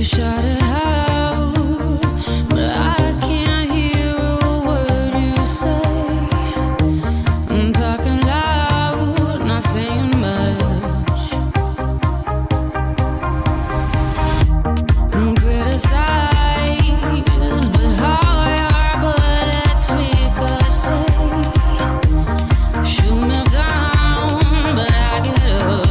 You shouted out, but I can't hear a word you say. I'm talking loud, not saying much. I'm criticized, but how I are, but it's weak or say. Shoot me down, but I get up.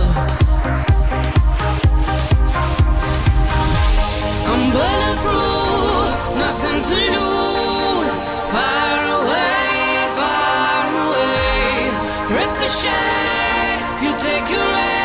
Bulletproof, nothing to lose. Far away, far away. Ricochet, you take your aim.